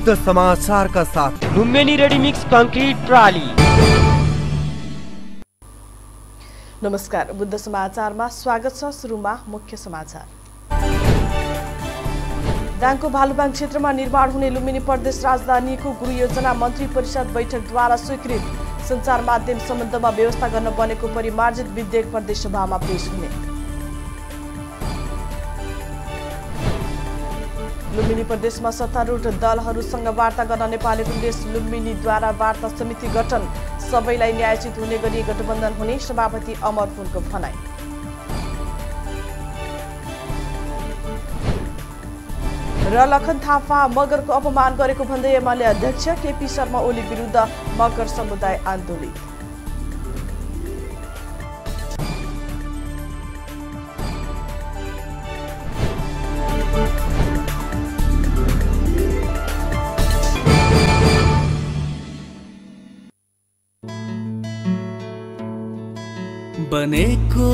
शुद्ध समाचार का साथ लुम्बिनी रेडी मिक्स कंक्रीट ट्राली। नमस्कार, बुद्ध समाचारमा स्वागत छ। सुरुमा मुख्य समाचार। दाङको भालुपाङ क्षेत्रमा निर्माण हुने लुम्बिनी प्रदेश राजधानीको गुरु योजना मन्त्री परिषद बैठकद्वारा स्वीकृत सञ्चार माध्यम सम्बन्धमा व्यवस्था गर्न बनेको परिमार्जित विधेयक प्रदेश सभामा पेश हुने। लुम्बिनी प्रदेशमा सत्तारूढ दलहरूसँग वार्ता गर्न नेपाली कांग्रेस लुम्बिनीद्वारा वार्ता समिति गठन, सबैलाई न्यायोचित हुने गरी गठबन्धन हुने सभापति अमर पुनको भनाई। र लखन थापा मगरको अपमान गरेको भन्दै एमाले अध्यक्ष केपी शर्मा ओली विरुद्ध मगर समुदाय आन्दोलित। बनेको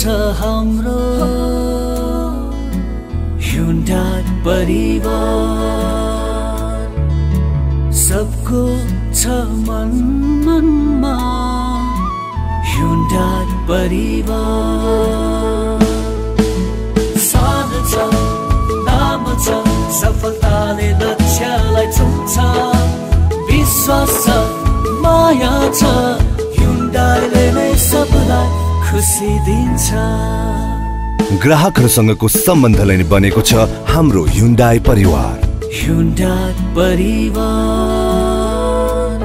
छ हाम्रो ह्युन्डाई परिवार, सबको छ मन मनमा ह्युन्डाई परिवार। सान छ, नाम छ, सफलताले लक्ष्यलाई छुन्छ, विश्वास छ, माया छ, ह्युन्डाईले नै सबलाई खुसी दिन्छ। ग्राहकहरूसँगको सम्बन्धले नै बनेको छ हाम्रो ह्युन्डाई परिवार। ह्युन्डाई परिवार।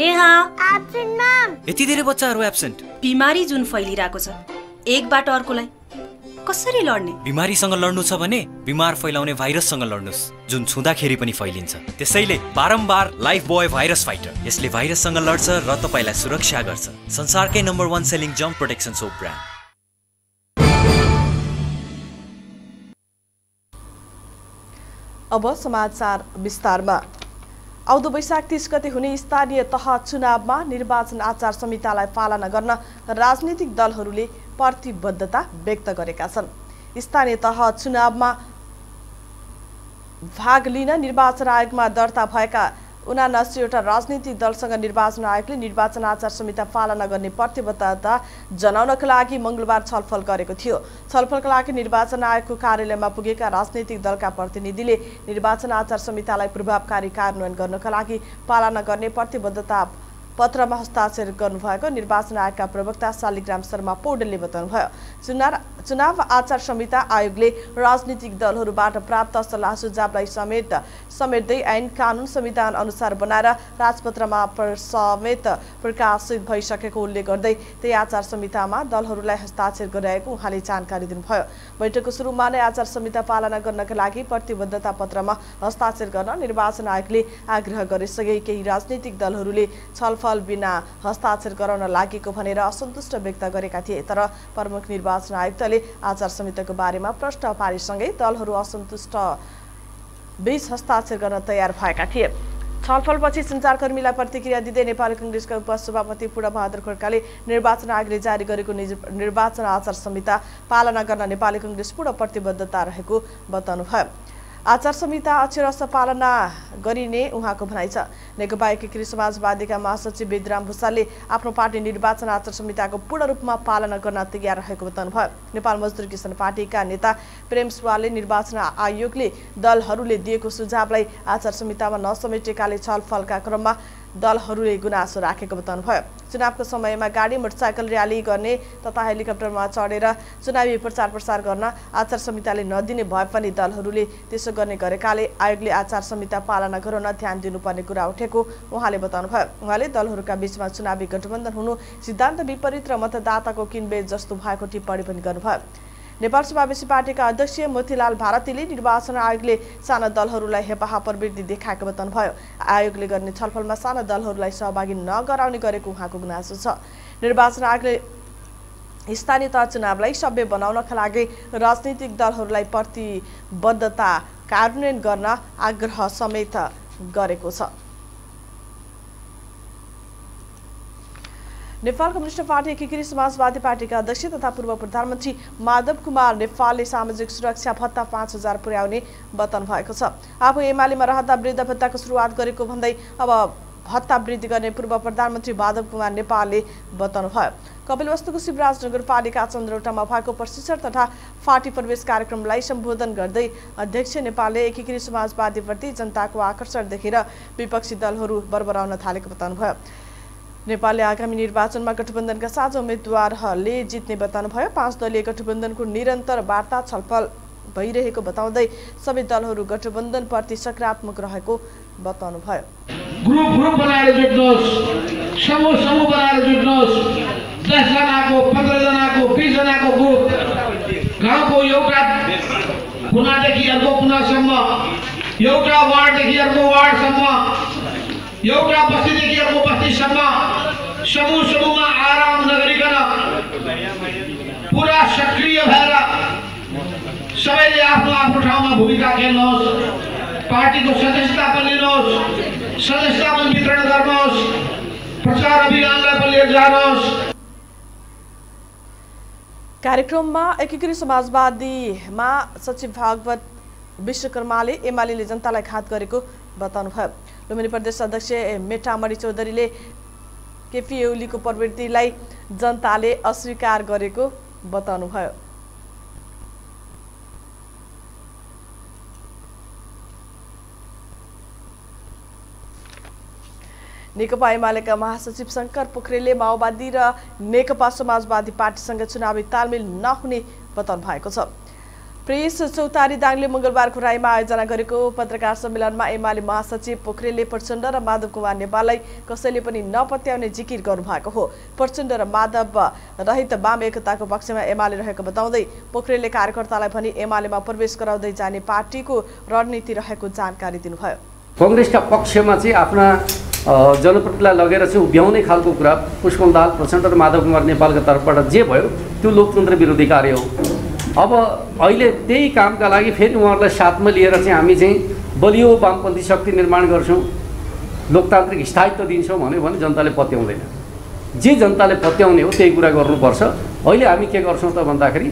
नेहा एब्सेन्ट मम, यति धेरै बच्चाहरू एब्सेन्ट, बिमारी जुन फैलिरहेको छ एकबाट अर्कोलाई कसरी लड्ने? बिमारीसँग लड्नु छ भने बिमार फैलाउने भाइरससँग लड्नुस्, जुन छुँदाखेरि पनि फैलिन्छ। त्यसैले बारम्बार लाइफबॉय भाइरस फाइटर, यसले भाइरससँग लड्छ र तपाईलाई सुरक्षा गर्छ। संसारकै नम्बर 1 सेलिङ जम्प प्रोटेक्सन सोप ब्रान्ड। अब समाचार विस्तारमा। आउँदो वैशाख 30 गते हुने स्थानीय तह चुनावमा निर्वाचन आचार संहितालाई पालना गर्न राजनीतिक दलहरूले प्रतिबद्धता व्यक्त गरेका छन्। स्थानीय तह चुनावमा भाग लिन निर्वाचन आयोगमा दर्ता भएका 79 वटा राजनीतिक दलसँग निर्वाचन आयोगले निर्वाचन आचार संहिता पालना गर्ने प्रतिबद्धता जनाउनका लागि मंगलबार छलफल गरेको थियो। छलफलका लागि निर्वाचन आयोगको कार्यालयमा पुगेका राजनीतिक दलका प्रतिनिधिले निर्वाचन आचार संहितालाई प्रभावकारी कार्यान्वयन गर्नका लागि पालना गर्ने प्रतिबद्धता पत्रमा हस्ताक्षर गर्नुभएको निर्वाचन आयोगका प्रवक्ता शालिग्राम शर्मा पौडेलले बताउनुभयो। चुनाव आचार संहिता आयोगले राजनीतिक दलहरूबाट प्राप्त सल्लाह सुझावलाई समेट्दै ऐन कानून संविधान अनुसार बनाएर राजपत्रमा समेत प्रकाशित भइसकेको उल्लेख गर्दै त्यही आचार संहितामा दलहरूलाई हस्ताक्षर गराएको उहाँले जानकारी दिनुभयो। बैठकको सुरुमा नै आचार संहिता पालना गर्नका लागि प्रतिबद्धता पत्रमा हस्ताक्षर गर्न निर्वाचन आयोगले आग्रह गरेसँगै केही राजनीतिक दलहरूले छलफल बिना हस्ताक्षर गराउन लागेको भनेर असन्तुष्ट व्यक्त गरेका थिए। तर प्रमुख निर्वाचन आयुक्तले आचार संहिताको बारेमा प्रश्न पारेसँगै दलहरू असन्तुष्ट बीच हस्ताक्षर गर्न तयार भएका थिए। छलफलपछि सञ्चारकर्मीलाई प्रतिक्रिया दिँदै नेपाली कांग्रेसका उपसभापति पूर्णबहादुर खड्काले निर्वाचन आयोगले जारी गरेको निर्वाचन आचार संहिता पालना गर्न नेपाली कांग्रेस पूर्ण प्रतिबद्धता रहेको बताउनुभयो। आचार संहिता अक्षरशः पालना गरिने उहाँको भनाइ छ। नेकपा एकीकृत समाजवादीका महासचिव वेदराम भुसालले आफ्नो पार्टी निर्वाचन आचार संहिताको पूर्ण रूपमा पालना गर्न तयार रहेको बताउनुभयो। नेपाल मजदूर किसान पार्टीका नेता प्रेम सुवालले निर्वाचन आयोगले दलहरूले दिएको सुझावलाई आचार संहितामा नसमेटेकाले छलफलका क्रममा दलहरूले गुनासो राखेको बताउनुभयो। चुनावको समयमा गाडी, मोटरसाइकल र्याली गर्ने तथा हेलिकप्टरमा चढेर चुनावी प्रचार प्रसार गर्न आचार संहिताले नदिने भए पनि दलहरूले त्यसो गर्ने गरेकाले आयोगले आचार संहिता पालना गराउन ध्यान दिनुपर्ने कुरा उठेको उहाँले बताउनुभयो। उहाँले दलहरूका बीचमा चुनावी गठबन्धन हुनु सिद्धान्त विपरीत र मतदाताको किनबेच जस्तो भएको टिप्पणी पनि गर्नुभयो। नेपाल समावेशी पार्टीका अध्यक्ष मोतीलाल भारतीले निर्वाचन आयोगले साना दलहरूलाई हेपाहा प्रवृत्ति देखाएको बताउनुभयो। आयोगले गर्ने छलफलमा साना दलहरूलाई सहभागी नगराउने गरेको उहाँको गुनासो छ। निर्वाचन आयोगले स्थानीय तह चुनावलाई सभ्य बनाउनका लागि राजनीतिक दलहरूलाई प्रतिबद्धता कार्यान्वयन गर्न आग्रह समेत गरेको छ। नेपाल कम्युनिस्ट पार्टी एकीकृत समाजवादी पार्टी का अध्यक्ष तथा पूर्व प्रधानमंत्री माधव कुमार नेपालले सामाजिक सुरक्षा भत्ता 5000 पुर्याउने बताउनु भएको छ। आफू एमालेमा रहँदा वृद्ध भत्ता को सुरुआत गरेको भन्दै अब भत्ता वृद्धि गर्ने पूर्व प्रधानमंत्री माधव कुमार नेपालले बताउनुभयो। कपिलवस्तु को शिवराज नगर पालिका चन्द्रौटामा भएको प्रशिक्षण तथा फाटी प्रवेश कार्यक्रमलाई सम्बोधन गर्दै अध्यक्ष नेपालले एकीकृत समाजवादीप्रति जनताको आकर्षण देखेर विपक्षी दलहरू बरबराउन थालेको बताउनुभयो। नेपालले आगामी निर्वाचनमा गठबन्धनका साझा उम्मेदवारहरूले जित्ने बताउनुभयो। 5 दलीय गठबन्धनको निरन्तर वार्ता छलफल भइरहेको बताउँदै सबै दलहरू गठबन्धन प्रति सकारात्मक रहेको बताउनुभयो। ग्रुप बनाएर जुट्नुहोस्, समूह बनाएर जुट्नुहोस्। 10 जनाको 15 जनाको 20 जनाको ग्रुप गाउँको एउटा कुनादेखि अर्को कुनासम्म, एउटा वार्डदेखि अर्को वार्डसम्म, एउटा बस्तीदेखि अर्को बस्तीसम्म समूह समूहमा आराम नगरिकन पुरा सक्रिय भएर सबैले आफ्नो आफ्नो ठाउँमा भूमिका खेल्नुहोस्। पार्टीको सदस्यता पनि लिनुहोस्, सदस्यता पनि वितरण गर्नुहोस्, प्रचार अभियानलाई पनि लिएर जानुहोस्। कार्यक्रम में एकीकृत समाजवादी में सचिव भागवत विश्वकर्माले एमालेले जनतालाई घात गरेको बताउनुभयो। लुम्बिनी प्रदेश अध्यक्ष मेटामणी चौधरीले केपीओलीको प्रवृत्तिलाई जनताले अस्वीकार गरेको बताउनुभयो। नेकपा एमालेका महासचिव शंकर पोखरेलले माओवादी र नेकपा समाजवादी पार्टीसँग चुनावी तालमेल नहुने बताउनु भएको छ। प्रेस चौतारी दाङले मंगलबार को राईमा आयोजना गरेको पत्रकार सम्मेलनमा एमाले महासचिव पोखरेलले प्रचण्ड र माधव कुमार नेपाललाई कसैले पनि नपत्याउने जिकिर गर्नुभएको हो। प्रचण्ड र माधव रहित वाम एकताको पक्षमा एमाले रहेको बताउँदै पोखरेलले कार्यकर्तालाई भनी एमालेमा प्रवेश गराउँदै जाने पार्टीको रणनीति रहेको जानकारी दिनुभयो। कांग्रेसका पक्षमा चाहिँ आफ्ना जनप्रतिनिधिलाई लगेर चाहिँ उभ्याउने खालको कुरा पुष्कल दाहाल, प्रचण्ड र माधव कुमार नेपालका तर्फबाट जे भयो त्यो लोकतन्त्र विरोधी कार्य हो। अब अहिले त्यही कामका लागि फेरि उहाँहरूलाई साथमा लिएर चाहिँ हामी चाहिँ बलियो वामपन्थी शक्ति निर्माण गर्छौँ, लोकतान्त्रिक स्थायित्व दिन्छौँ भन्यो भने जनताले पत्याउँदैन। जे जनताले पत्याउने हो त्यही कुरा गर्नुपर्छ। अहिले हामी के गर्छौँ त भन्दाखेरि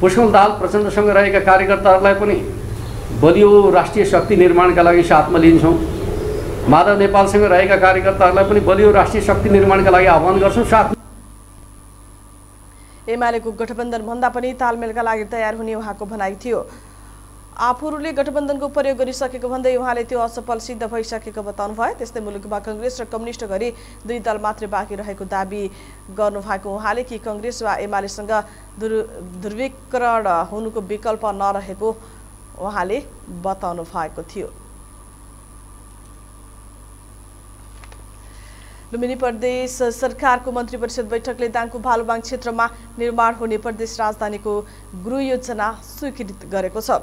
पुष्कल दाहाल प्रचण्डसँग रहेका कार्यकर्ताहरूलाई पनि बलियो राष्ट्रिय शक्ति निर्माणका लागि साथमा लिन्छौँ, माधव नेपालसँग रहेका कार्यकर्ताहरूलाई पनि बलियो राष्ट्रिय शक्ति निर्माणका लागि आह्वान गर्छौं। साथ एमालेको गठबन्धन भन्दा पनि तालमेलका लागि तयार हुने उहाँको भनाइ थियो। आफूहरूले गठबन्धनको प्रयोग गरिसकेको भन्दै उहाँले त्यो असफल सिद्ध भइसकेको बताउनु भयो। त्यस्तै मुलुकमा कांग्रेस र कम्युनिस्ट गरी 2 दल मात्रै बाँकी रहेको दाबी गर्नु भएको उहाँले कि कांग्रेस वा एमालेसँग ध्रुवीकरण हुनुको विकल्प नरहेको उहाँले बताउनु भएको थियो। लुम्बिनी प्रदेश सरकारको मन्त्री परिषद बैठकले दाङको भालुबाङ क्षेत्रमा निर्माण हुने प्रदेश राजधानीको गृह योजना स्वीकृत गरेको छ।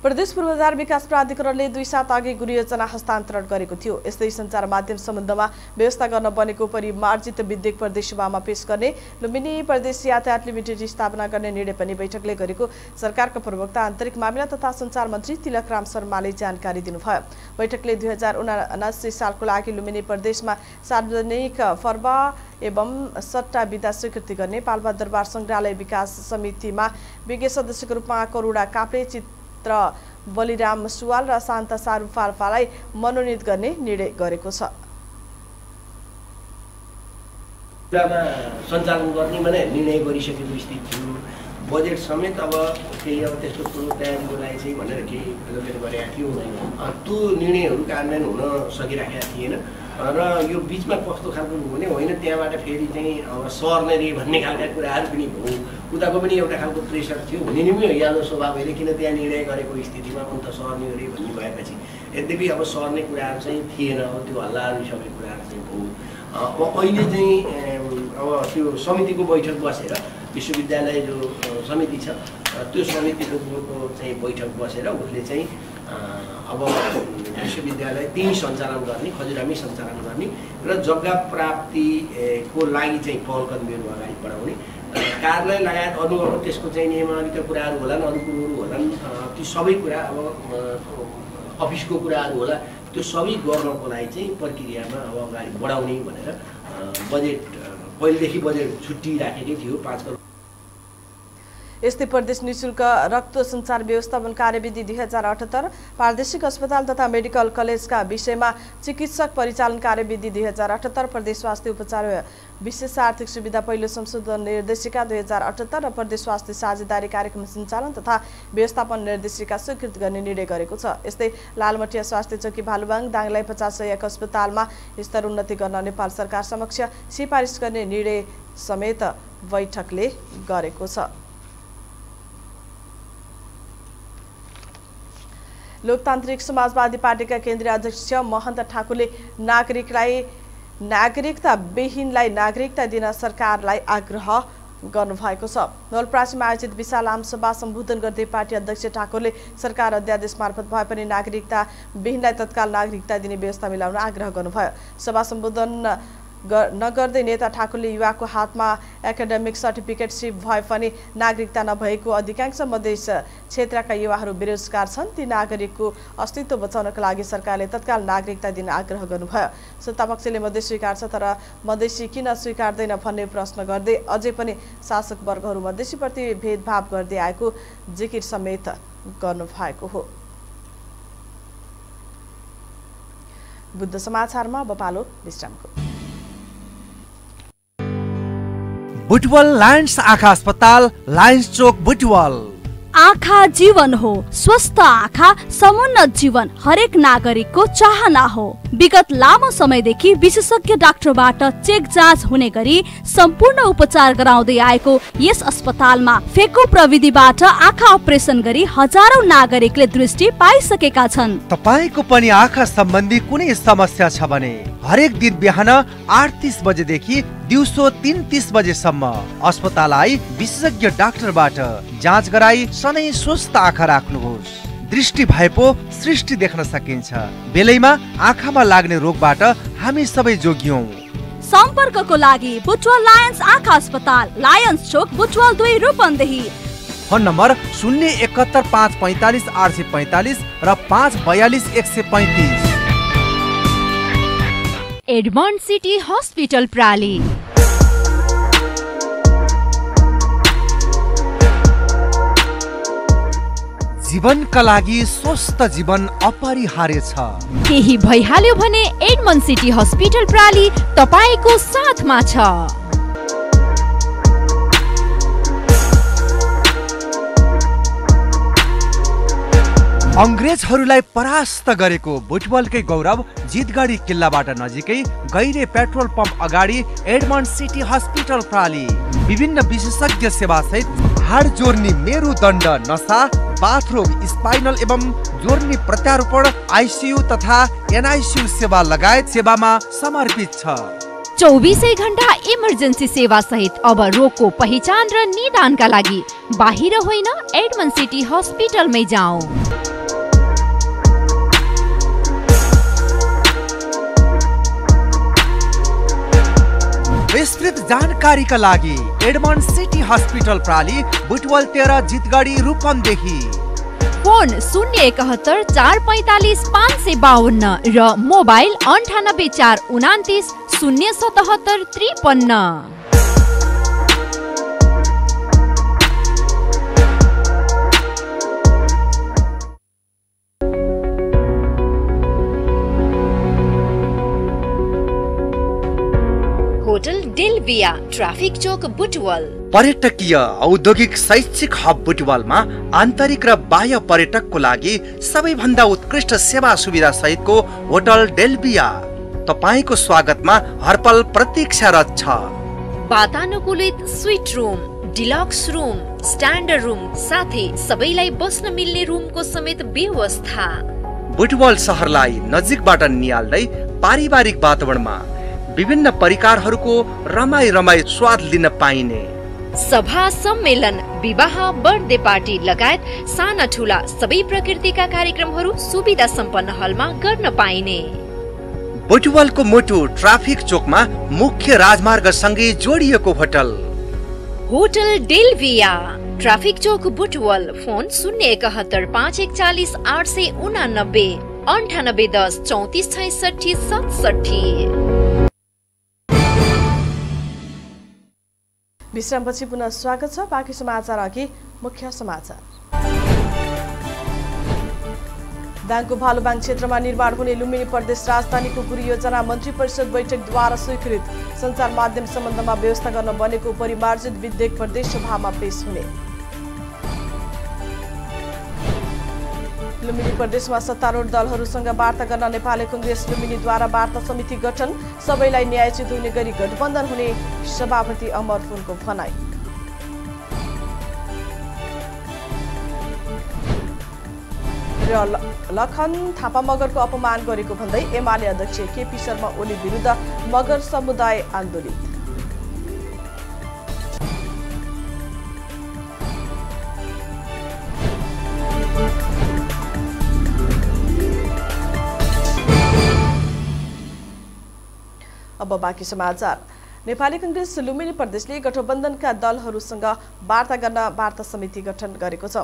प्रदेश पूर्वाधार विकास प्राधिकरणले 2 साता अघि गृह योजना हस्तान्तरण गरेको थियो। यस्तै सञ्चार माध्यम सम्बन्धमा व्यवस्था गर्न बनेको परिमार्जित विधेयक प्रदेशसभामा पेश गर्ने लुम्बिनी प्रदेश यातायात लिमिटेड स्थापना गर्ने निर्णय पनि बैठकले गरेको सरकारका प्रवक्ता आन्तरिक मामिला तथा सञ्चार मन्त्री तिलकराम शर्माले जानकारी दिनुभयो। बैठकले 2079 सालको लागि लुम्बिनी प्रदेशमा सार्वजनिक फर्वा एवं सट्टा विधा स्वीकृति गर्ने, पाल्पा दरबार संग्रहालय विकास समितिमा विज्ञ सदस्यको रूपमा करुणा काप्ले, बलिराम सुवाल र शान्ता सारूफालाई मनोनित गर्ने निर्णय गरेको छ। सञ्चालन गर्ने भने निर्णय गरिसकेको स्थिति थियो। बजेट समेत अब केही अब त्यस्तो कुरो तयारीको लागि चाहिँ भनेर केही गरेका थियौँ, त्यो निर्णयहरू कार्यान्वयन हुन सकिरहेका थिएन र यो बिचमा कस्तो खालको हुने होइन, त्यहाँबाट फेरि चाहिँ अब सर्ने रे भन्ने खालका कुराहरू पनि भयो। उताको पनि एउटा खालको प्रेसर थियो, हुने नि पनि यहाँ स्वभावले किन त्यहाँ निर्णय गरेको स्थितिमा अन्त सर्ने रे भन्ने भएपछि यद्यपि अब सर्ने कुराहरू चाहिँ थिएन, अब त्यो हल्लाहरू सबै कुराहरू चाहिँ भयो। अब अहिले चाहिँ अब त्यो समितिको बैठक बसेर विश्वविद्यालय जो समिति छ त्यो समितिको चाहिँ बैठक बसेर उसले चाहिँ अब विश्वविद्यालय त्यही सञ्चालन गर्ने, खजुरामी सञ्चालन गर्ने र जग्गा प्राप्तिको लागि चाहिँ पहल कदमीहरू अगाडि बढाउने, कार्यालय लगायत अरू अरू त्यसको चाहिँ नियमावलीका कुराहरू होलान्, अरू कुरोहरू होलान्, ती सबै कुरा अब अफिसको कुराहरू होला, त्यो सबै गर्नको लागि चाहिँ प्रक्रियामा अब अगाडि बढाउने भनेर बजेट पहिलेदेखि बजेट छुट्टी राखेको थियो 5 करोड। यस्तै प्रदेश निशुल्क रक्त संचार व्यवस्थापन कार्यविधि 2078, प्रादेशिक अस्पताल तथा मेडिकल कलेजका विषयमा चिकित्सक परिचालन कार्यविधि 2078, प्रदेश स्वास्थ्य उपचार विशेष आर्थिक सुविधा पहिलो संशोधन निर्देशिका 2078 र प्रदेश स्वास्थ्य साझेदारी कार्यक्रम सञ्चालन तथा व्यवस्थापन निर्देशिका स्वीकृत गर्ने निर्णय गरेको छ। यस्तै लालमटिया स्वास्थ्य चौकी भालुवाङ दाङलाई 50 शय्याको अस्पतालमा स्तर उन्नति गर्न नेपाल सरकार समक्ष सिफारिस गर्ने निर्णय समेत बैठकले गरेको छ। लोकतांत्रिक समाजवादी पार्टी का केन्द्रीय अध्यक्ष महन्त ठाकुरले नागरिकता विहीनलाई नागरिकता दिन सरकारलाई आग्रह गर्नुभएको छ। नवलपरासीमा आयोजित विशाल आमसभा सम्बोधन गर्दै पार्टी अध्यक्ष ठाकुरले सरकार अध्यादेश मार्फत भए पनि नागरिकता विहीनलाई तत्काल नागरिकता दिने व्यवस्था मिलाउन आग्रह गर्नुभयो। सभा सम्बोधन नगर्दै नेता ठाकुरले युवाको हातमा एकाडेमिक सर्टिफिकेट सिप भए पनि नागरिकता नभएको अधिकांश मधेस क्षेत्रका युवाहरू बेरोजगार छन्, ती नागरिकको अस्तित्व बचाउनका लागि सरकारले तत्काल नागरिकता दिन आग्रह गर्नुभयो। सत्तापक्षले मधेस स्वीकार्छ तर मधेसी किन स्वीकार्दैन भन्ने प्रश्न गर्दै अझै पनि शासक वर्गहरू मधेसीप्रति भेदभाव गर्दै आएको जिकिर समेत गर्नुभएको हो। बुद्ध समाचारमा बपालो विश्रामको। बुटवल लायन्स आँखा अस्पताल, लायन्स चोक बुटवल। आँखा जीवन हो, स्वस्थ आँखा समुन्नत जीवन हरेक नागरिकको चाहना हो। विगत लामो समयदेखि विशेषज्ञ डाक्टरबाट चेक जाँच हुने गरी सम्पूर्ण उपचार गराउँदै आएको यस अस्पतालमा फेको प्रविधिबाट आँखा अपरेसन गरी हजारौं नागरिकले दृष्टि पाइसकेका छन्। तपाईको पनि आँखा सम्बन्धी कुनै समस्या छ भने हरेक दिन बिहान 8:30 बजेदेखि दिउँसो 3:30 बजेसम्म अस्पताल आई विशेषज्ञ डाक्टरबाट जाँच गराई सधैँ स्वस्थ आँखा राख्नुहोस्। दृष्टि भएपो सृष्टि देख्न सकिन्छ। बेलैमा आँखामा लाग्ने रोगबाट हामी सबै जोगियौं। सम्पर्कको लागि बुटवल लायन्स आँखा अस्पताल, लायन्स चोक बुटवल 2 रूपन्देही। फोन नम्बर 071 545 845 र 542 135। एडमन सिटी हॉस्पिटल प्राली। जीवनका लागि स्वस्थ जीवन अपरिहार्य छ। केही भइहाल्यो भने एडमन सिटी हॉस्पिटल प्राली तपाईको साथमा छ। अंग्रेजहरूलाई परास्त गरेको बुटवलकै गौरव जितगढी किल्लाबाट नजिकै गैरे पेट्रोल पम्प अगाडि एडमन सिटी हस्पिटल प्राली। विभिन्न विशेषज्ञ सेवा सहित हाड जोर्नी, मेरुदण्ड, नसा, बाथरोग, स्पाइनल एवं जोर्नी प्रत्यारोपण, आईसीयू तथा एनआईसीयू सेवा लगायत सेवामा समर्पित छ। 24 घण्टा इमर्जेन्सी सेवा सहित अब रोगको पहिचान र निदानका लागि बाहिर होइन, एडमन सिटी हस्पिटलमै जाऊ। विस्तृत जानकारीका लागि एडमन सिटी हस्पिटल प्राली, बुटवल 13, जितगढी, रूपन्देही। फोन 071 445 552 र मोबाइल 98 429 077 53। होटल डेलभिया, ट्राफिक चोक बुटवल। पर्यटकीय औद्योगिक शैक्षिक हब बुटवलमा आन्तरिक र बाह्य पर्यटकको लागि सबैभन्दा उत्कृष्ट सेवा सुविधा सहितको होटल डेलभिया तपाईको स्वागतमा हरपल प्रतीक्षारत छ। वातानुकूलित sweet room, deluxe room, standard room साथै सबैलाई बस्न मिल्ने रूमको समेत व्यवस्था। बुटवल शहरलाई नजिकबाट निहाल्दै पारिवारिक वातावरणमा विभिन्न परिकारहरूको रमाई रमाई स्वाद लिन पाइने सभा, सम्मेलन, विवाह, बर्थडे पार्टी लगायत साना ठुला सबै प्रकृतिका कार्यक्रमहरू सुविधा सम्पन्न हलमा गर्न पाइने। बुटवलको मोटो ट्राफिक चोकमा मुख्य राजमार्ग सँगै जोडिएको होटल होटल डेलभिया, ट्राफिक चोक बुटवल। फोन 071 541 889 9810 34 67 67। विश्रामपछि पुनः स्वागत छ। बाँकी समाचार अघि मुख्य समाचार। दाङको भालुबाङ क्षेत्रमा निर्माण हुने लुम्बिनी प्रदेश राजधानीको परियोजना मन्त्री परिषद बैठकद्वारा स्वीकृत। सञ्चार माध्यम सम्बन्धमा व्यवस्था गर्न बनेको परिमार्जित विधेयक प्रदेश सभामा पेश हुने। लुम्बिनी प्रदेशमा सत्तारूढ दलहरूसँग वार्ता गर्न नेपाली कांग्रेस लुम्बिनीद्वारा वार्ता समिति गठन। सबैलाई न्यायोचित हुने गरी गठबन्धन हुने सभापति अमर फुलको भनाई। र लखन थापा मगरको अपमान गरेको भन्दै एमाले अध्यक्ष केपी शर्मा ओली विरुद्ध मगर समुदाय आन्दोलित। अब बाँकी समाचार। नेपाली कांग्रेस लुम्बिनी प्रदेशले गठबन्धनका दलहरूसँग वार्ता गर्न वार्ता समिति गठन गरेको छ।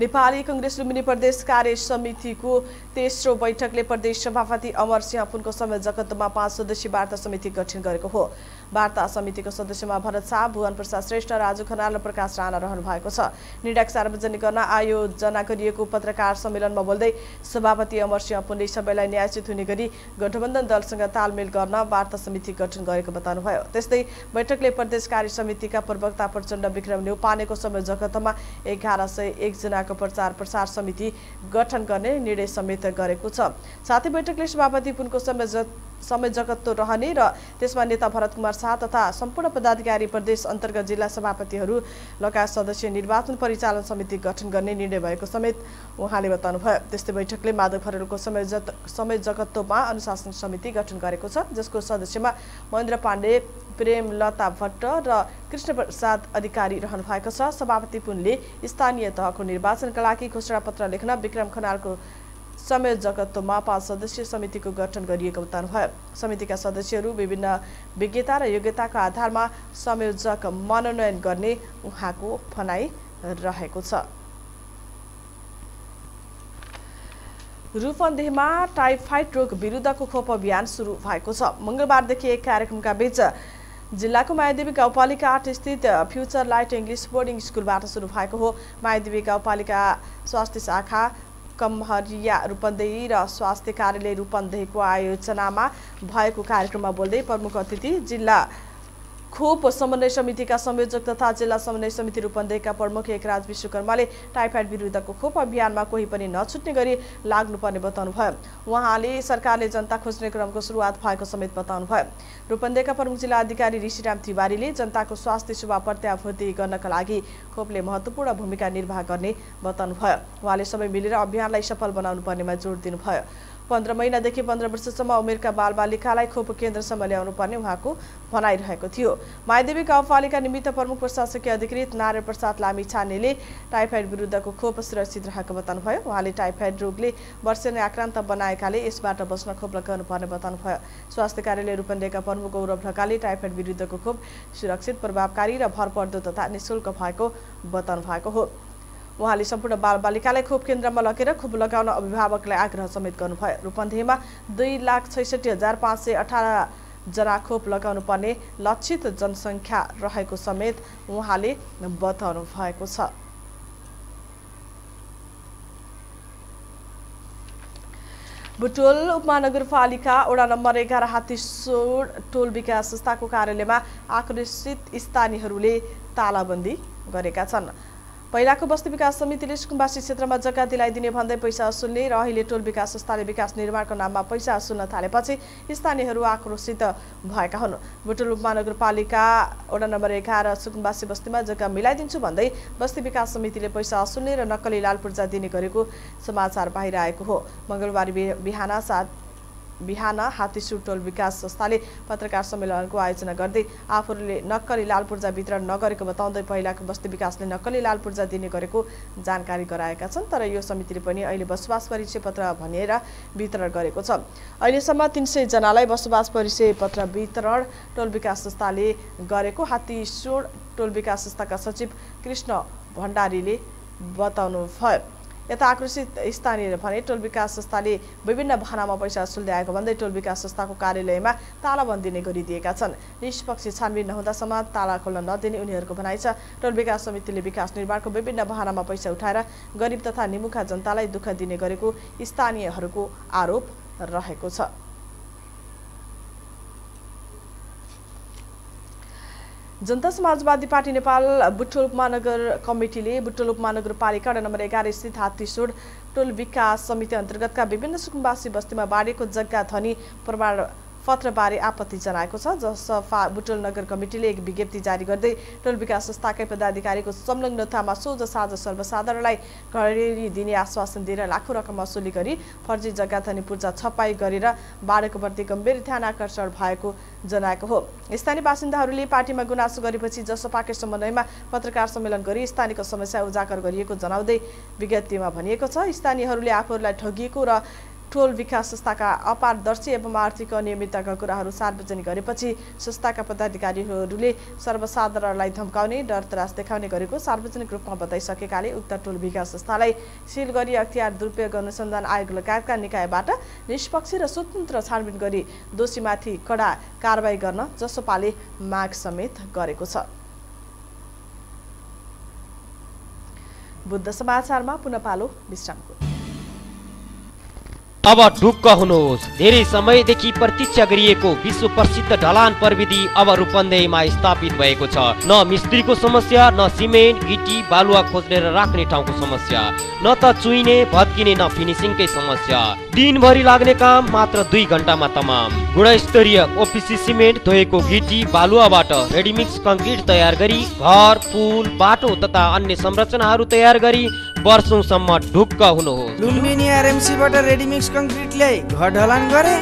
नेपाली कांग्रेस लुम्बिनी प्रदेश कार्य समितिको तेस्रो बैठकले प्रदेश सभापति अमर सिंह पुनको संयोजकत्वमा 5 सदस्यीय वार्ता समिति गठन गरेको हो। वार्ता समितिको सदस्यमा भरत शाह, भुवन प्रसाद श्रेष्ठ, राजु खनाल र प्रकाश राणा रहनु भएको छ। निर्णायक सार्वजनिक गर्न आयोजना गरिएको पत्रकार सम्मेलनमा बोल्दै सभापति अमर सिंह पुनले सबैलाई न्यायोचित हुने गरी गठबन्धन दलसँग तालमेल गर्न वार्ता समिति गठन गरेको बताउनुभयो। त्यस्तै बैठकले प्रदेश कार्य समितिका प्रवक्ता प्रचण्ड विक्रम न्यौपानेको संयोजकत्वमा 1101 जनाको प्रचार प्रसार समिति गठन गर्ने निर्णय समेत गरेको छ। साथै बैठकले सभापति पुनको संयोजकत्व रहने र त्यसमा नेता भरत कुमार शाह तथा सम्पूर्ण पदाधिकारी प्रदेश अन्तर्गत जिल्ला सभापतिहरू लगायत सदस्य निर्वाचन परिचालन समिति गठन गर्ने निर्णय भएको समेत उहाँले बताउनुभयो। त्यस्तै बैठकले माधव खरेलको संयोजकत्वमा अनुशासन समिति गठन गरेको छ, जसको सदस्यमा महेन्द्र पाण्डे, प्रेम लता भट्ट र कृष्ण प्रसाद अधिकारी रहनु भएको छ। सभापति पुनले स्थानीय तहको निर्वाचनका लागि घोषणापत्र लेख्न विक्रम खनालको संयोजकत्वमा 5 सदस्यीय समितिको गठन गरिएको बताउनुभयो। समितिका सदस्यहरू विभिन्न विज्ञता र योग्यताको आधारमा संयोजक मनोनयन गर्ने उहाँको भनाई रहेको छ। रूपन्देहीमा टाइफाइड रोग विरुद्धको खोप अभियान सुरु भएको छ। मंगलबारदेखि एक कार्यक्रमका बीच जिल्लाको मायादेवी गाउँपालिका 8 स्थित फ्युचर लाइट इंग्लिश बोर्डिंग स्कूलबाट सुरु भएको हो। मायादेवी गाउँपालिका स्वास्थ्य शाखा कमहरिया रूपन्देही र स्वास्थ्य कार्यालय रूपन्देहीको आयोजनामा भएको कार्यक्रममा बोल्दै प्रमुख अतिथि जिल्ला खोप समन्वय समितिका संयोजक तथा जिल्ला समन्वय समिति रूपन्देहीका प्रमुख एकराज विश्वकर्माले टाइफाइड विरुद्धको खोप अभियानमा कोही पनि नछुट्ने गरी लाग्नुपर्ने बताउनुभयो। उहाँले सरकारले जनता खोज्ने क्रमको सुरुवात भएको समेत बताउनुभयो। रूपन्देहीका प्रमुख जिल्ला अधिकारी ऋषिराम तिवारीले जनताको स्वास्थ्य सेवा प्रत्याभूति गर्नका लागि खोपले महत्त्वपूर्ण भूमिका निर्वाह गर्ने बताउनुभयो। उहाँले सबै मिलेर अभियानलाई सफल बनाउनु पर्नेमा जोड दिनुभयो। 15 महिनादेखि 15 वर्षसम्म उमेरका बालबालिकालाई खोप केन्द्रसम्म ल्याउनु पर्ने उहाँको भनाइरहेको थियो। मायादेवी गाउँपालिका निमित्त प्रमुख प्रशासकीय अधिकृत नारायण प्रसाद लामिछानेले टाइफाइड विरुद्धको खोप सुरक्षित रहेको बताउनुभयो। उहाँले टाइफाइड रोगले वर्षेनी आक्रान्त बनाएकाले यसबाट बस्न खोप लगाउनुपर्ने बताउनुभयो। स्वास्थ्य कार्यालय रूपन्देहीका प्रमुख गौरव ढकालले टाइफाइड विरुद्धको खोप सुरक्षित, प्रभावकारी र भरपर्दो तथा निःशुल्क भएको बताउनुभएको हो। उहाँले सम्पूर्ण बालबालिकालाई खोप केन्द्रमा लगेर खोप लगाउन अभिभावकलाई आग्रह समेत गर्नुभयो। रूपन्देहीमा 2,66,518 जना खोप लगाउनु पर्ने लक्षित जनसङ्ख्या रहेको समेत उहाँले बताउनु भएको छ। बुटोल उपमहानगरपालिका वडा नम्बर 11 हात्तीसोड टोल विकास संस्थाको कार्यालयमा आक्रोशित स्थानीयहरूले तालाबन्दी गरेका छन्। पहिलाको बस्ती विकास समितिले सुकुम्बासी क्षेत्रमा जग्गा दिलाइदिने भन्दै पैसा असुल्ने र अहिले टोल विकास संस्थाले विकास निर्माणको नाममा पैसा असुल्न थालेपछि स्थानीयहरू आक्रोशित भएका हुन्। बुटोल उपमहानगरपालिका वडा नम्बर 11 सुकुम्बासी बस्तीमा जग्गा मिलाइदिन्छु भन्दै बस्ती विकास समितिले पैसा असुल्ने र नक्कली लालपुर्जा दिने गरेको समाचार बाहिर आएको हो। मंगलबार बिहान हात्तीसुर टोल विकास संस्थाले पत्रकार सम्मेलनको आयोजना गर्दै आफूले नक्कली लालपुर्जा वितरण नगरेको बताउँदै पहिलाको बस्ती विकासले नक्कली लालपुर्जा दिने गरेको जानकारी गराएका छन्। तर यो समितिले पनि अहिले बसोबास परिचय पत्र भनेर वितरण गरेको छ। अहिलेसम्म 300 जनालाई बसोबास परिचय पत्र वितरण टोल विकास संस्थाले गरेको हात्तीसुर टोल विकास संस्थाका सचिव कृष्ण भण्डारीले बताउनुभयो। यता आक्रोशित स्थानीयले भने टोल विकास संस्थाले विभिन्न बहानामा पैसा सुल्झाएको भन्दै टोल विकास संस्थाको कार्यालयमा तालाबन्दी नै गरिदिएका छन्। निष्पक्ष छानबिन नहुँदासम्म ताला खोल्न नदिने उनीहरूको भनाइ छ। टोल विकास समितिले विकास निर्माणको विभिन्न बहानामा पैसा उठाएर गरिब तथा निमुखा जनतालाई दुःख दिने गरेको स्थानीयहरूको आरोप रहेको छ। जनता समाजवादी पार्टी नेपाल बुटोल उपमहानगर कमिटीले बुटोल उपमहानगरपालिका नम्बर 11 स्थित हात्तीसोड टोल विकास समिति अन्तर्गतका विभिन्न सुकुम्बासी बस्तीमा बाँडेको जग्गा धनी प्रमाण पत्रबारे आपत्ति जनाएको छ। जसफा बुटोल नगर कमिटीले एक विज्ञप्ति जारी गर्दै टोल विकास संस्थाकै पदाधिकारीको संलग्नतामा सोझ साझ सर्वसाधारणलाई घरेडी दिने आश्वासन दिएर लाखौं रकम असुली गरी फर्जी जग्गाधनी पूर्जा छपाई गरेर बाढको प्रति गम्भीर ध्यान आकर्षण भएको जनाएको हो। स्थानीय बासिन्दाहरूले पार्टीमा गुनासो गरेपछि जसपाकै समन्वयमा पत्रकार सम्मेलन गरी स्थानीयको समस्या उजागर गरिएको जनाउँदै विज्ञप्तिमा भनिएको छ। स्थानीयहरूले आफूहरूलाई ठगिएको र टोल विकास संस्थाका अपारदर्शी एवं आर्थिक अनियमितताका कुराहरू सार्वजनिक गरेपछि संस्थाका पदाधिकारीहरूले सर्वसाधारणलाई धम्काउने डरत्रास देखाउने गरेको सार्वजनिक रूपमा बताइसकेकाले उक्त टोल विकास संस्थालाई सिल गरी अख्तियार दुरूपयोग अनुसंधान आयोग लगायतका निकायबाट निष्पक्ष र स्वतन्त्र छानबिन गरी दोषीमाथि कडा कारबाही गर्न जसपाले माग समेत गरेको छ। बुद्ध समाचारमा पुनः पालो विश्रामको। अब ढुक्क हुनुहोस्, धेरै समयदेखि प्रतीक्षा गरिएको विश्व प्रसिद्ध ढलान प्रविधि अब रूपन्देहीमा स्थापित भएको छ। न मिस्त्रीको समस्या, न सिमेन्ट गिटी बालुवा खोज्ने र राख्ने ठाउँको समस्या, न त चुइने भत्किने, न फिनिसिङकै समस्या। दिनभरि लाग्ने काम मात्र 2 घण्टामा तमाम। गुणस्तरीय ओपिसी सिमेन्ट धोएको गिटी बालुवाबाट रेडी मिक्स कंक्रीट तयार गरी घर, पुल, बाटो तथा अन्य संरचनाहरू तयार गरी वर्षौंसम्म ढुक्क हुनुहोस्। लुम्बिनी आरएमसीबाट रेडी मिक्स कंक्रीटले घर ढलान गरे,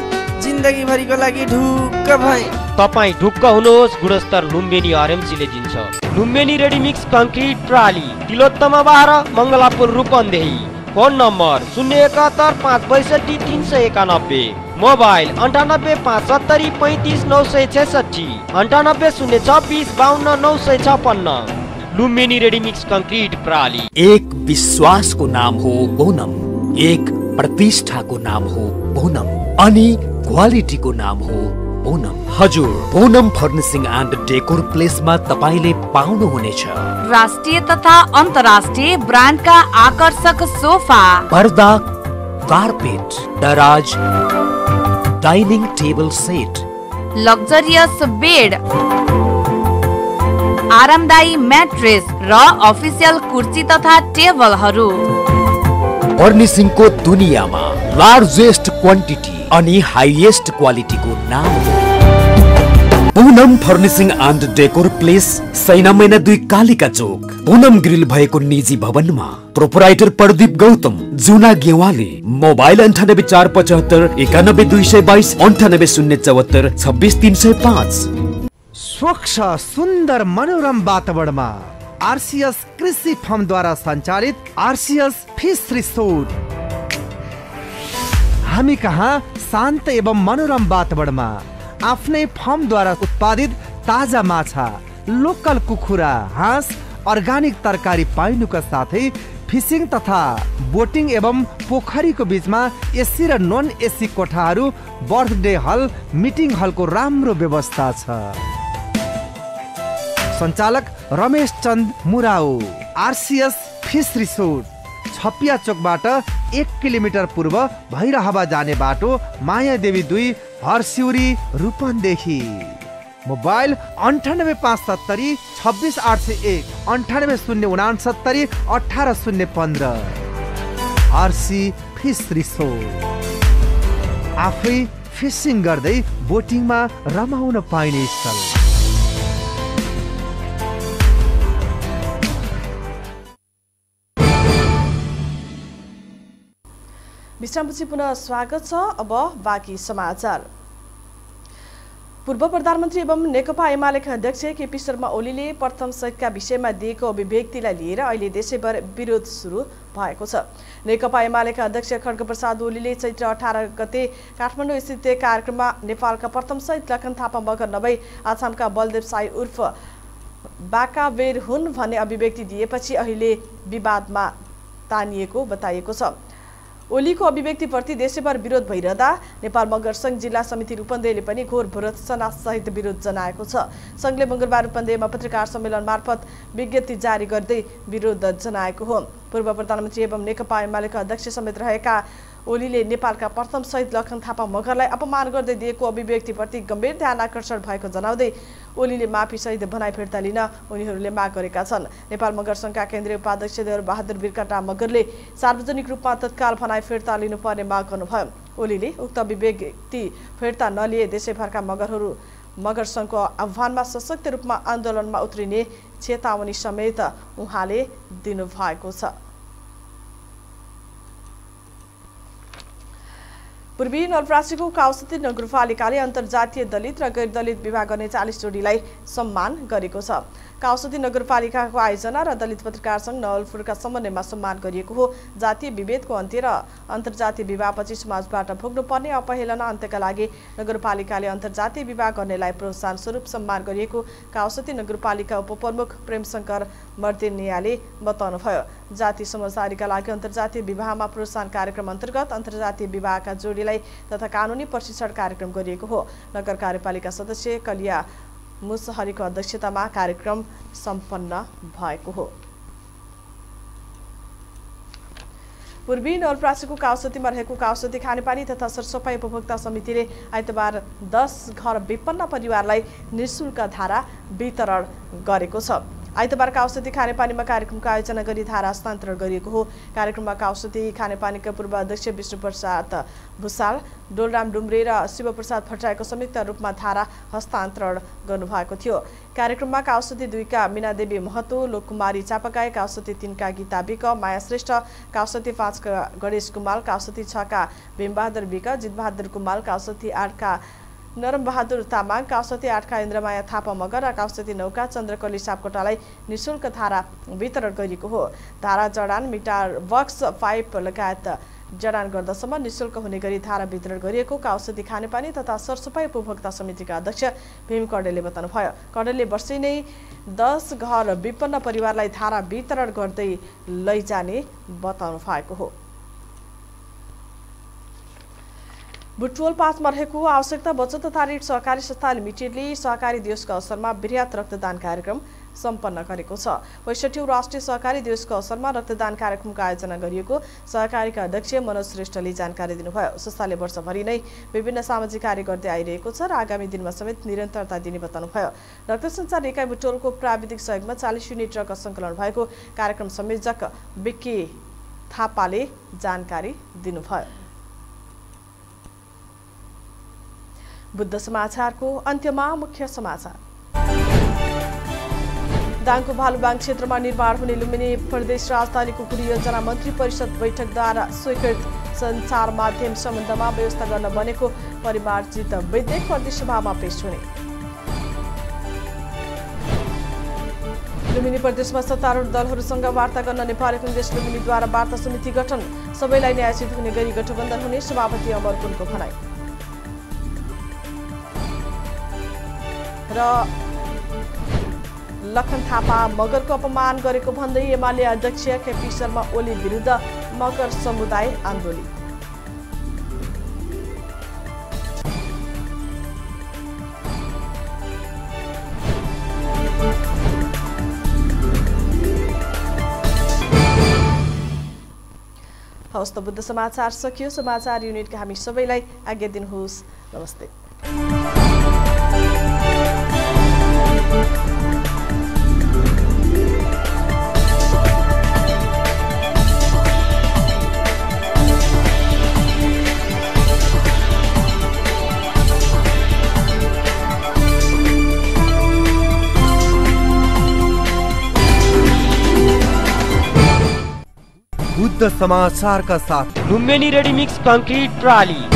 जिन्दगी भरिको लागि ढुक्क भए। तपाई ढुक्क हुनुहोस्, गुणस्तर लुम्बिनी आरएमसीले दिन्छ। लुम्बिनी रेडी मिक्स कंक्रीट, प्राली, Tilottama 12, Mangalapur, Rupandehi. Phone number 071 562 391, mobile 98 570 35 966, 98 026 52 956। Lumbini ready mix concrete, प्राली। एक विश्वास को नाम हो बोनम, एक प्रतिष्ठा को नाम हो बोनम, अनि क्वालिटी को नाम हो बोनम। हजुर, Poonam furnishing and decor place में तपाईले पाउनु हुनेछ राष्ट्रिय तथा अन्तर्राष्ट्रिय ब्रांड का आकर्षक सोफा, पर्दा, कार्पेट, दराज, dining table set, luxurious bed, आरामदायी मैट्रेस र अफिसियल कुर्सी तथा टेबलहरू। फर्निशिंग को दुनिया में लार्जेस्ट क्वांटिटी अनि हाईएस्ट क्वालिटी को नाम Poonam furnishing and decor place, Saina Maina 2 Kalika चोक, पूनम ग्रिल भएको निजी भवन में। प्रोपराइटर प्रदीप गौतम, जुना गेवाली। मोबाइल 98 475 91 222, 98 074 26 305। स्वच्छ सुंदर मनोरम वातावरण में आरसीएस कृषि फर्म द्वारा संचालित आरसीएस फिश रिसोर्ट। हामी कहाँ शांत एवं मनोरम वातावरण में आफ्नै फर्म द्वारा उत्पादित ताजा माछा, लोकल कुखुरा, हाँस, अर्गानिक तरकारी पाइनुका साथै फिशिंग तथा बोटिंग एवं पोखरी को बीच में एसी र नॉन एसी कोठाहरू, बर्थडे हल, मिटिंग हल को राम्रो व्यवस्था छ। संचालक Ramesh Chand Murao. RCS fish resort, Chhapiya चोकबाट 1 किलोमिटर पूर्व भैरहवा जाने बाटो, Mayadevi 2, Harsiuri, Rupandehi. Mobile 98 570 26 801, 98 069 18 015। RC fish resort, आफै फिशिङ गर्दै बोटिङमा रमाउन पाइने स्थल। विश्रामपछि पुनः स्वागत छ। अब बाँकी समाचार। पूर्व प्रधानमन्त्री एवं नेकपा एमालेका अध्यक्ष केपी शर्मा ओलीले प्रथम सहितका विषयमा दिएको अभिव्यक्तिलाई लिएर अहिले देशैभर विरोध सुरु भएको छ। नेकपा एमालेका अध्यक्ष खड्गप्रसाद ओलीले चैत्र 18 गते काठमाडौँ स्थित कार्यक्रममा नेपालका प्रथम सहित लखन थापा मगर नभई आसामका बलदेव साई उर्फ बाकाबेर हुन् भन्ने अभिव्यक्ति दिएपछि अहिले विवादमा तानिएको बताइएको छ। ओलीको अभिव्यक्तिप्रति देशैभर विरोध भइरहँदा नेपाल मगर संघ जिल्ला समिति रूपन्देहीले पनि घोर भर्त्सना सहित विरोध जनाएको छ। संघले मंगलबार रूपन्देहीमा पत्रकार सम्मेलन मार्फत विज्ञप्ति जारी गर्दै विरोध जनाएको हो। पूर्व प्रधानमन्त्री एवं नेकपा एमालेका अध्यक्ष समेत रहेका ओलीले नेपालका प्रथम शहीद लखन थापा मगरलाई अपमान गर्दै दिएको अभिव्यक्तिप्रति गम्भीर ध्यान आकर्षण भएको जनाउँदै ओलीले माफी सहित भनाई फिर्ता लिन उनीहरूले माग गरेका छन्। नेपाल मगर संघका केन्द्रीय उपाध्यक्ष देवर बहादुर बिर्काटा मगरले सार्वजनिक रूपमा तत्काल भनाई फिर्ता लिनुपर्ने माग गर्नुभयो। ओलीले उक्त अभिव्यक्ति फिर्ता नलिए देशैभरका मगर संघको आह्वानमा सशक्त रूपमा आन्दोलनमा उत्रिने चेतावनी समेत उहाँले दिनुभएको छ। पूर्वी नलप्रासीको काउसती नगरपालिकाले अन्तर्जातीय दलित र गैरदलित विवाह गर्ने 40 जोडीलाई सम्मान गरेको छ। काउसती नगरपालिकाको आयोजना र दलित पत्रकार संघ नवलपुरका समन्वयमा सम्मान गरिएको हो। जातीय विभेदको अन्त्य र अन्तर्जातीय विवाहपछि समाजबाट भोग्नुपर्ने अपहेलना अन्त्यका लागि नगरपालिकाले अन्तर्जातीय विवाह गर्नेलाई प्रोत्साहन स्वरूप सम्मान गरिएको काउसती नगरपालिका उपप्रमुख प्रेमशंकर मर्दिनियाले बताउनुभयो। जाति समझदारीका लागि अन्तर्जातीय विवाहमा प्रोत्साहन कार्यक्रम अन्तर्गत अन्तर्जातीय विवाहका जोडीलाई तथा कानुनी प्रशिक्षण कार्यक्रम गरिएको हो। नगर कार्यपालिका सदस्य कलिया मुसहरीको अध्यक्षतामा कार्यक्रम सम्पन्न भएको हो। पूर्वी नवलप्रासीको काउसतीमा रहेको काउसती खानेपानी तथा सरसफाई उपभोक्ता समितिले आइतबार 10 घर विपन्न परिवारलाई निःशुल्क धारा वितरण गरेको छ। आइतबार काउसती खानेपानीमा कार्यक्रमको आयोजना गरी धारा हस्तान्तरण गरिएको हो। कार्यक्रममा काउसती खानेपानीका पूर्व अध्यक्ष विष्णुप्रसाद भुसाल, डोलराम डुम्रे र शिवप्रसाद भट्टराईको संयुक्त रूपमा धारा हस्तान्तरण गर्नुभएको थियो। कार्यक्रममा काउसती 2 का मीनादेवी महतो, लोककुमारी चापागाई, काउसती 3 का गीता विक, माया श्रेष्ठ, काउसती 5 का गणेश कुमाल, काउसती 6 का भीमबहादुर विक, जितबहादुर कुमाल, काउसती 8 का नरमबहादुर तामाङ, काउसती 8 का इन्द्रमाया थापा मगर र काउसती 9 का चन्द्रकली सापकोटालाई निःशुल्क धारा वितरण गरिएको हो। धारा जडान, मिटार बक्स, पाइप लगायत जडान गर्दासम्म निःशुल्क हुने गरी धारा वितरण गरिएको काउसती खानेपानी तथा सरसफाई उपभोक्ता समितिका अध्यक्ष भीम कडेलले बताउनुभयो। कडेलले वर्षै नै 10 घर विपन्न परिवारलाई धारा वितरण गर्दै लैजाने बताउनु भएको हो। बुटवल 5 मा रहेको आवश्यकता बचत तथा ऋण सहकारी संस्था लिमिटेडले सहकारी दिवसको अवसरमा वृहत रक्तदान कार्यक्रम सम्पन्न गरेको छ। 65औं राष्ट्रिय सहकारी दिवसको अवसरमा रक्तदान कार्यक्रमको आयोजना गरिएको सहकारीका अध्यक्ष मनोज श्रेष्ठले जानकारी दिनुभयो। संस्थाले वर्षभरि नै विभिन्न सामाजिक कार्य गर्दै आइरहेको छ र आगामी दिनमा समेत निरन्तरता दिने बताउनुभयो। रक्त सञ्चार एकाइ बुटवलको प्राविधिक सहयोगमा 40 युनिट रक्त सङ्कलन भएको कार्यक्रम संयोजक विक्की थापाले जानकारी दिनुभयो। बुद्ध समाचारको अन्त्यमा मुख्य समाचार। दाङको भालुबाङ क्षेत्रमा निर्माण हुने लुम्बिनी प्रदेश राजधानीको परियोजना मन्त्री परिषद बैठकद्वारा स्वीकृत। सञ्चार माध्यम सम्बन्धमा व्यवस्था गर्न बनेको परिमार्जित विधेयक प्रदेशसभामा पेश हुने। लुम्बिनी प्रदेशमा सत्तारूढ दलहरूसँग वार्ता गर्न नेपाली कांग्रेस लुम्बिनीद्वारा वार्ता समिति गठन। सबैलाई न्यायोचित हुने गरी गठबन्धन हुने सभापति अमर पुनको भनाई। र लखन थापा मगरको अपमान गरेको भन्दै एमाले अध्यक्ष केपी शर्मा ओली विरुद्ध मगर समुदाय आन्दोलन। हवस् त बुद्ध समाचार सकियो। समाचार युनिटका हामी सबैलाई आज्ञा दिनुहोस्। नमस्ते। बुद्ध समाचार का साथ Lumbini ready mix concrete trolley.